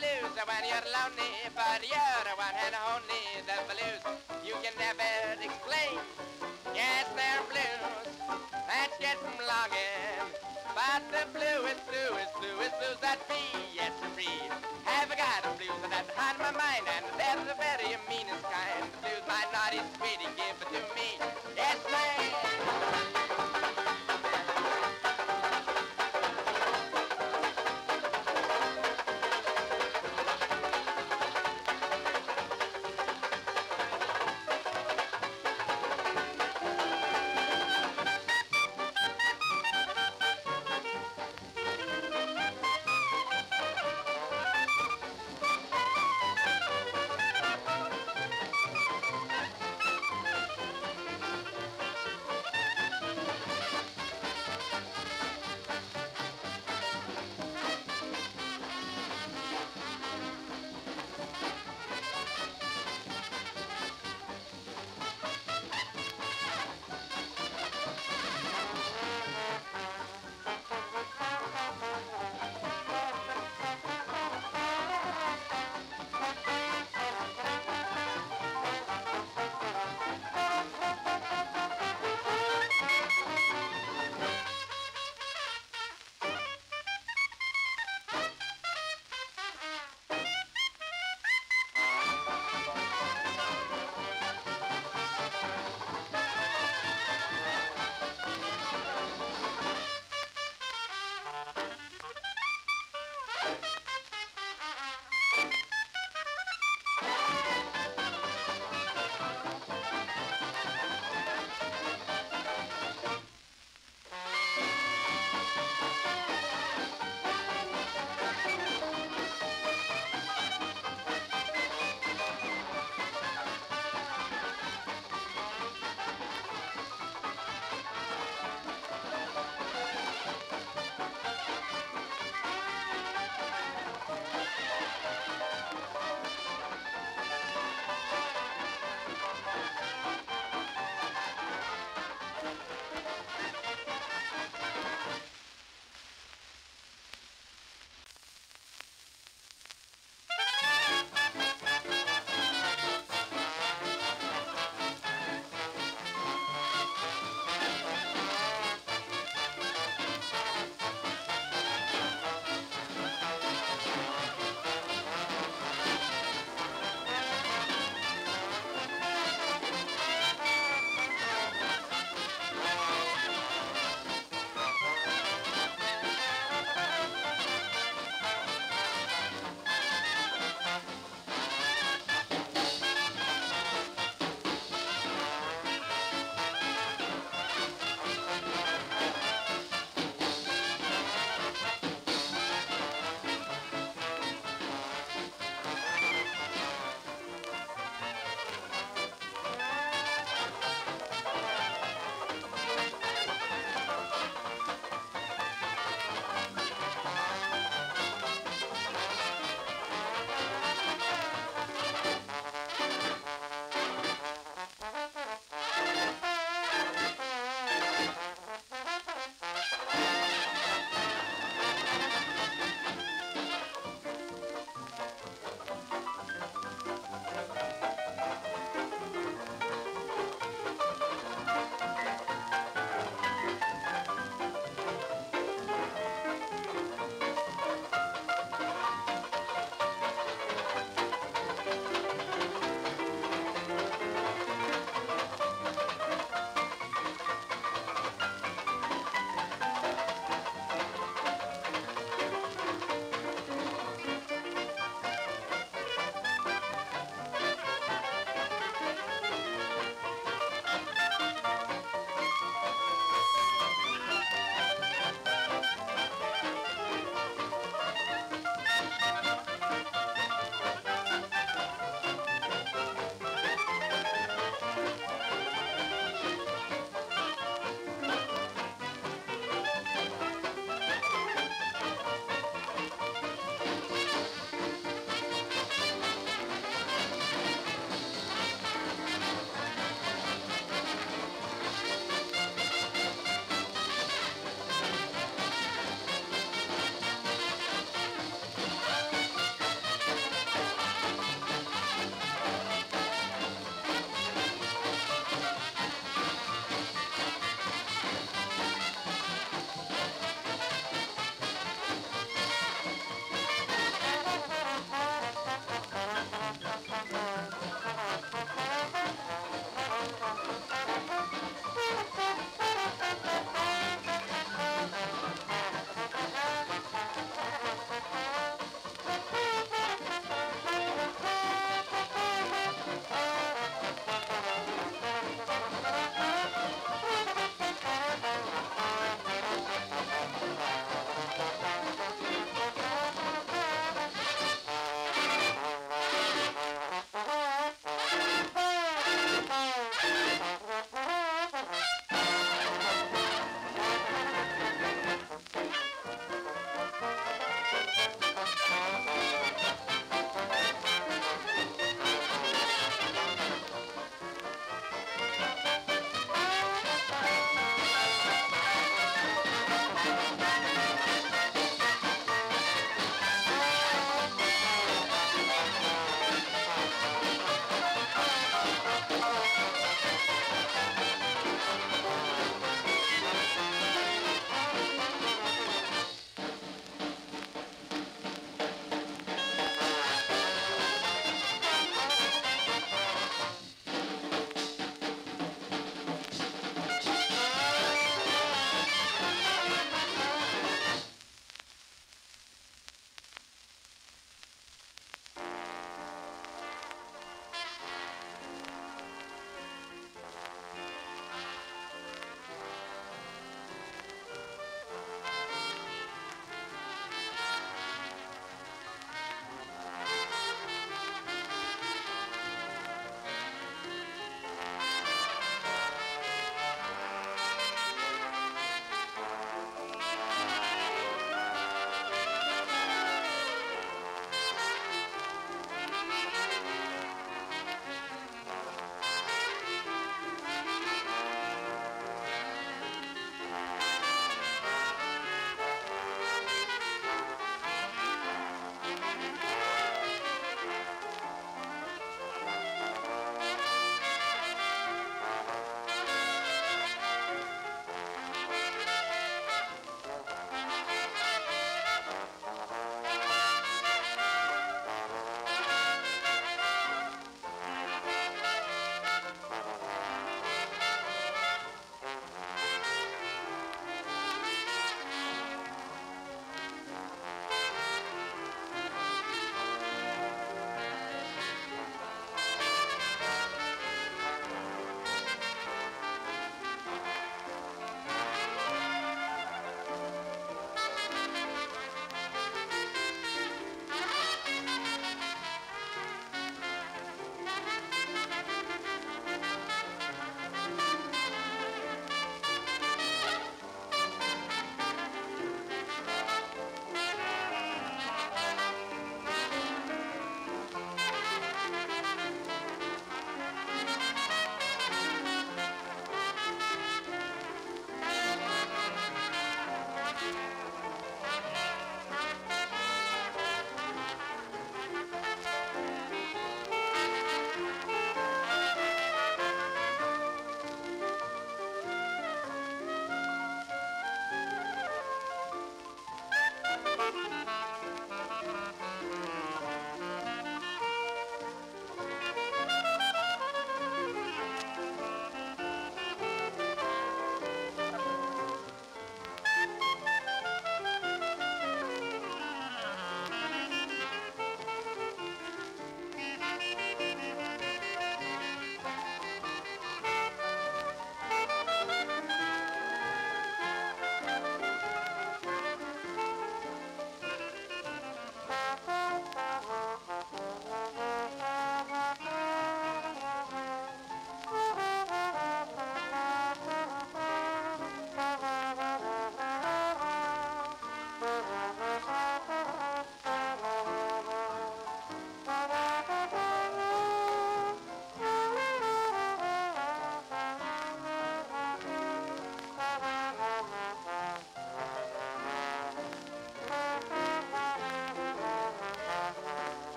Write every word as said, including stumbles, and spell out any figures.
blues when you're lonely, but you're the one and only. The blues you can never explain. Yes, they're blues, that's just longing. But the bluest, bluest, bluest blues that be, yes, free. Have I got a blues that's on my mind, and that's the very meanest kind. The blues my naughty sweetie give it to me.